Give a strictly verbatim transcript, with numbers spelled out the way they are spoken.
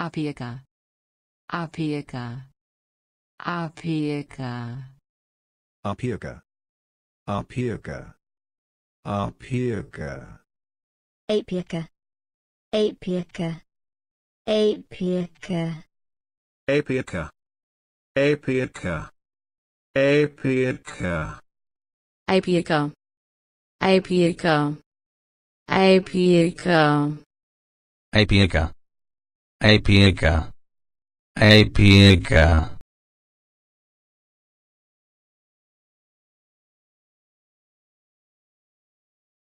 Apiaca. Apiaca. Apiaca. Apiaca. Apiaca. Apiaca. Apiaca. Apiaca. Apiaca. Apiaca. Apiaca. Apiaca. Apiaca. Apiaca. Apiaca. Apiaca. Apiaca. Apiaca.